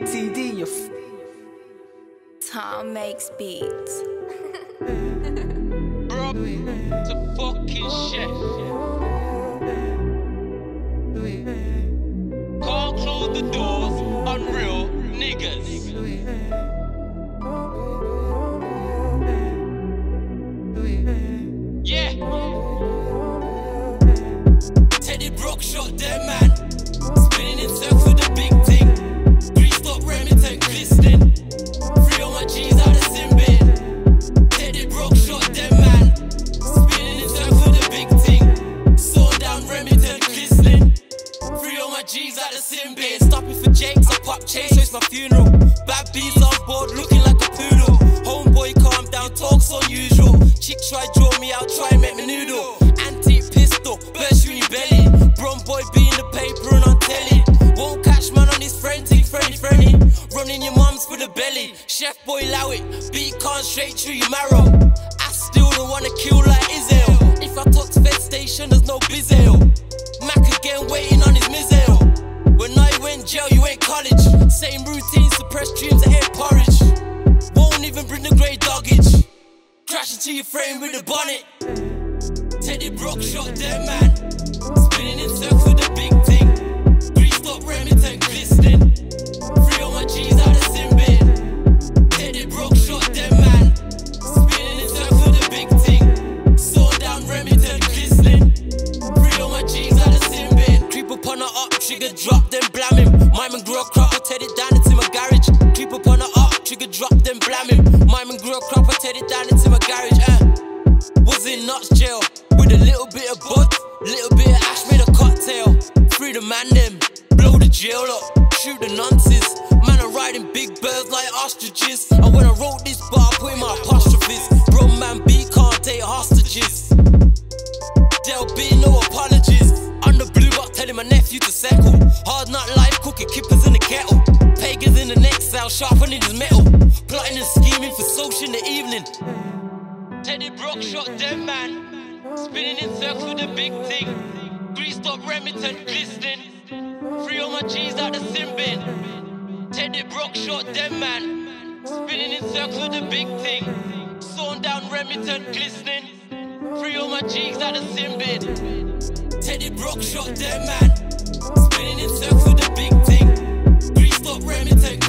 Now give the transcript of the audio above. TD, you f. Tom makes beats. Bro, it's a fucking shit. Can't close the doors on real niggas. Yeah. Teddy Bruckshut, dead man. Spinning in circles with a big thing. 3-stock Remington glistening. 3 on my G's out of sin bin. Teddy Bruckshut, dead man. Spinning in circles with a big thing. Saw down Remington glistening. 3 on my G's out of sin bin. Stopping for Jakes, I pop chase, so it's my funeral. Bad bees on board, looking like a poodle. Homeboy, calm down, talks unusual. Chick try draw me out, try make me noodle. Antique pistol, burst uni belly. Bron boy be in the paper and on telly. Won't catch man on his frenzy, friendly. Running your mums for the belly. Chef boy allow it, beat can't straight through your marrow. I still don't wanna kill like Izzel. If I talk to Fed Station, there's no Bizzel. Mac again waiting on his Mizzel. When I went jail, you ain't college. Same routine, suppressed dreams, I hate porridge. Won't even bring the grey doggage. Crash into your frame with a bonnet. Teddy Bruckshut, dead man. Spinning in circles with a big thing. 3-stock Remington glistening. 3 on my G's out of sin bin. Teddy Bruckshut, dead man. Spinning in circles with a big thing. Saw down Remington glistening. 3 on my G's out of sin bin. Creep upon her up, trigger drop, then blam him. Mime and grow a crop, I tear it down, it's in my garage. Creep upon her up, trigger drop, then blam him. Mime and grow a crop, I tear it down, it's in my garage. Was in Knott's jail with a little bit of bud, little bit of ash, made a cocktail. Free the man them, blow the jail up, shoot the nonsense. Man, I'm riding big birds like ostriches. And when I wrote this bar, I put in my apostrophes. Bro, man, B can't take hostages. There'll be no apologies. I'm the blue box telling my nephew to settle. Hard not life, cooking kippers in the kettle. Pagans in the next cell, sharpening his metal. Plotting and scheming for social in the evening. Teddy Bruckshut, dead man. Spinning in circles with a big thing. 3-stock Remington glistening. 3 on my G's out the sin bin. Teddy Bruckshut, dead man. Spinning in circles with a big thing. Sawn down Remington glistening. 3 on my G's out the sin bin. Teddy Bruckshut, dead man. Spinning in circles with a big thing. 3-stock Remington.